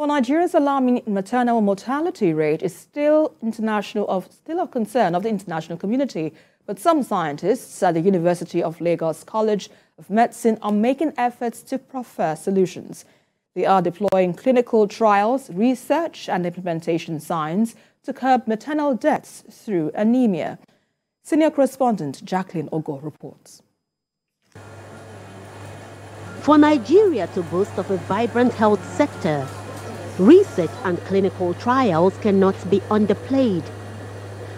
Well, Nigeria's alarming maternal mortality rate is still a concern of the international community. But some scientists at the University of Lagos College of Medicine are making efforts to proffer solutions. They are deploying clinical trials, research and implementation science to curb maternal deaths through anemia. Senior correspondent Jacqueline Ogor reports. For Nigeria to boast of a vibrant health sector, research and clinical trials cannot be underplayed.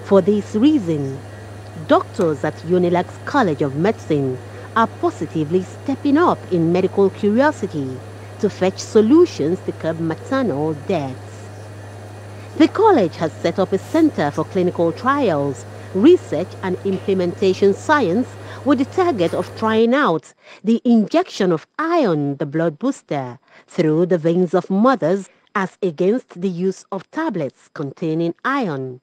For this reason, doctors at UNILAG's College of Medicine are positively stepping up in medical curiosity to fetch solutions to curb maternal deaths. The college has set up a center for clinical trials, research and implementation science with the target of trying out the injection of iron, the blood booster, through the veins of mothers as against the use of tablets containing iron.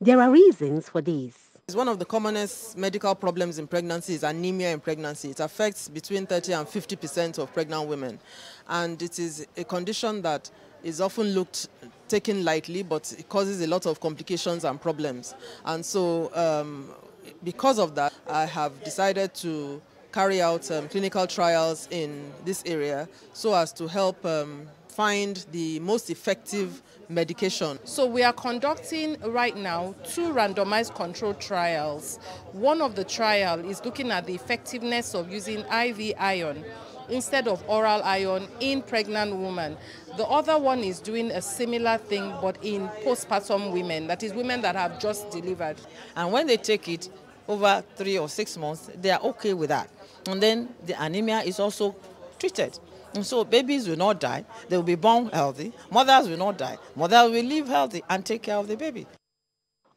There are reasons for this. It's one of the commonest medical problems in pregnancy is anemia in pregnancy. It affects between 30 and 50% of pregnant women. And it is a condition that is often taken lightly, but it causes a lot of complications and problems. And so because of that, I have decided to carry out clinical trials in this area so as to help find the most effective medication. So we are conducting right now 2 randomized controlled trials. One of the trials is looking at the effectiveness of using IV iron instead of oral iron in pregnant women. The other one is doing a similar thing but in postpartum women, that is women that have just delivered. And when they take it over 3 or 6 months, they are okay with that. And then the anemia is also treated. And so babies will not die, they will be born healthy, mothers will not die, mothers will live healthy and take care of the baby.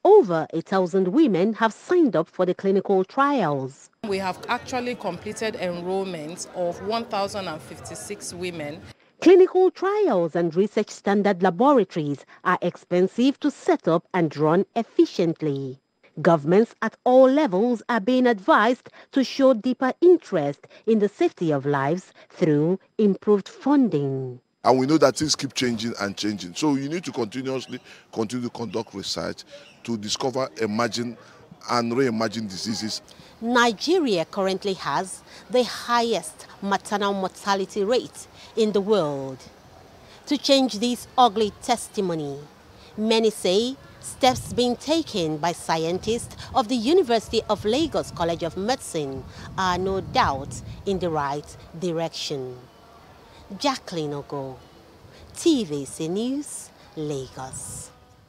Over 1,000 women have signed up for the clinical trials. We have actually completed enrollment of 1,056 women. Clinical trials and research standard laboratories are expensive to set up and run efficiently. Governments at all levels are being advised to show deeper interest in the safety of lives through improved funding. And we know that things keep changing and changing. So you need to continue to conduct research to discover, imagine and reimagine diseases. Nigeria currently has the highest maternal mortality rate in the world. To change this ugly testimony, many say steps being taken by scientists of the University of Lagos College of Medicine are no doubt in the right direction. Jacqueline Ogor, TVC News, Lagos.